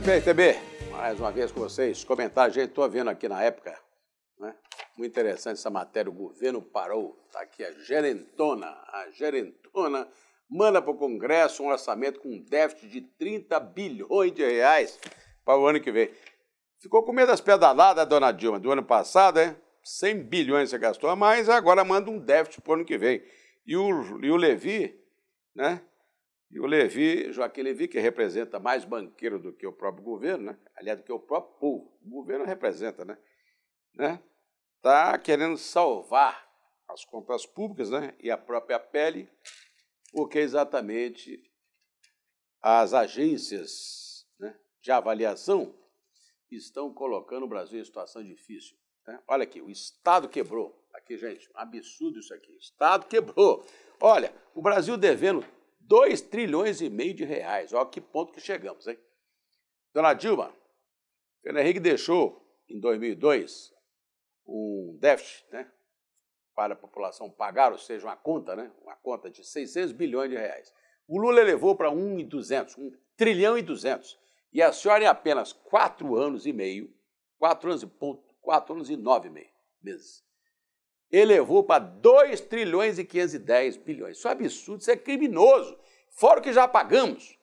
de PTB, mais uma vez com vocês. Comentar, gente, estou vendo aqui na época, né? Muito interessante essa matéria, o governo parou, está aqui a gerentona manda para o Congresso um orçamento com um déficit de 30 bilhões de reais para o ano que vem. Ficou com medo das pedaladas, dona Dilma, do ano passado, hein? 100 bilhões você gastou a mais, agora manda um déficit para o ano que vem. E o Levy, né? E o Levy, Joaquim Levy, que representa mais banqueiro do que o próprio governo, né? Aliás, do que o próprio povo. O governo representa, né? Tá querendo salvar as contas públicas, né? E a própria pele, porque exatamente as agências, né, de avaliação estão colocando o Brasil em situação difícil. Né? Olha aqui, o Estado quebrou. Aqui, gente, um absurdo isso aqui. O Estado quebrou. Olha, o Brasil devendo 2 trilhões e meio de reais. Olha que ponto que chegamos, hein? Dona Dilma, Fernando Henrique deixou, em 2002, um déficit, né, para a população pagar, ou seja, uma conta, né, uma conta de 600 bilhões de reais. O Lula elevou para 1 trilhão e 200. E a senhora, em apenas 4 anos e 9 meses, elevou para 2 trilhões e 510 bilhões. Isso é absurdo, isso é criminoso. Fora o que já pagamos.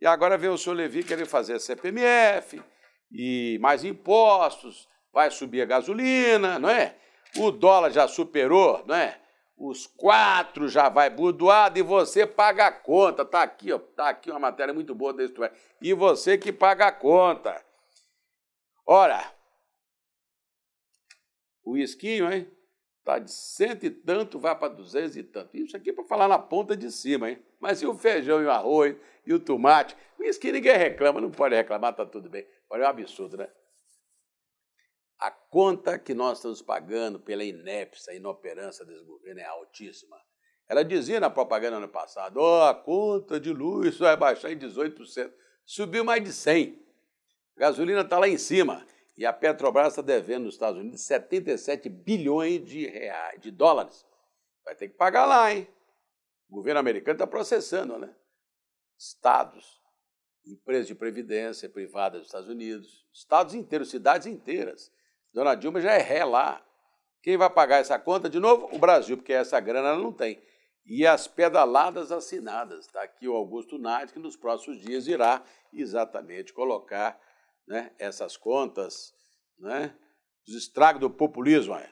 E agora vem o senhor Levy querer fazer a CPMF e mais impostos, vai subir a gasolina, não é? O dólar já superou, não é? Os 4 já vai burdoado e você paga a conta. Tá aqui, ó, tá aqui uma matéria muito boa desse tweet. E você que paga a conta. Ora, o esquinho, hein? Tá de 100 e tanto, vai para 200 e tanto. Isso aqui é para falar na ponta de cima, hein? Mas e o feijão e o arroz e o tomate? O esquinho ninguém reclama, não pode reclamar, tá tudo bem. Olha, é um absurdo, né? A conta que nós estamos pagando pela inépcia, inoperância desse governo é altíssima. Ela dizia na propaganda ano passado, ó, a conta de luz vai baixar em 18%. Subiu mais de 100%. A gasolina está lá em cima. E a Petrobras está devendo nos Estados Unidos 77 bilhões de reais, de dólares. Vai ter que pagar lá, hein? O governo americano está processando, né? Estados, empresas de previdência privada dos Estados Unidos, estados inteiros, cidades inteiras. Dona Dilma já é ré lá. Quem vai pagar essa conta de novo? O Brasil, porque essa grana ela não tem. E as pedaladas assinadas. Está aqui o Augusto Nunes, que nos próximos dias irá exatamente colocar, né, essas contas, né, os estragos do populismo. Né?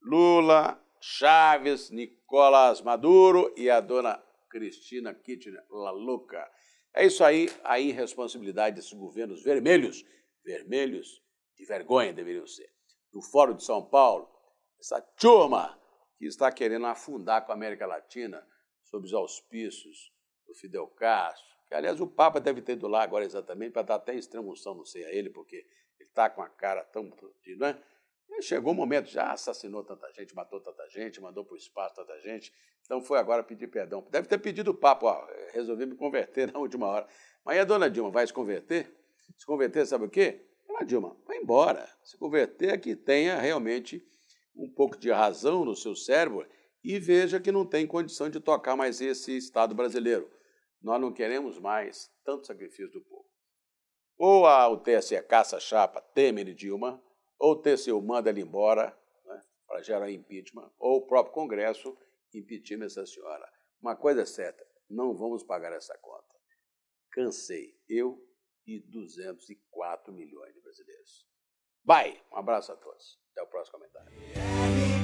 Lula, Chávez, Nicolas Maduro e a dona Cristina Kirchner, la louca. É isso aí, a irresponsabilidade desses governos vermelhos, vermelhos de vergonha deveriam ser. No Fórum de São Paulo, essa turma que está querendo afundar com a América Latina sob os auspícios do Fidel Castro, que, aliás, o Papa deve ter ido lá agora exatamente para dar até extrema-unção, não sei, a ele, porque ele está com a cara tão... né? E chegou o momento, já assassinou tanta gente, matou tanta gente, mandou para o espaço tanta gente, então foi agora pedir perdão. Deve ter pedido o Papa, ó, resolvi me converter na última hora. Mas e a dona Dilma vai se converter? Se converter, sabe o quê? Dona Dilma, vai embora. Se converter é que tenha realmente um pouco de razão no seu cérebro e veja que não tem condição de tocar mais esse Estado brasileiro. Nós não queremos mais tanto sacrifício do povo. Ou o TSE caça a chapa Temer e Dilma, ou o TSE manda ele embora, né, para gerar impeachment, ou o próprio Congresso impeachment essa senhora. Uma coisa é certa, não vamos pagar essa conta. Cansei, eu e 204 milhões de brasileiros. Bye! Um abraço a todos. Até o próximo comentário.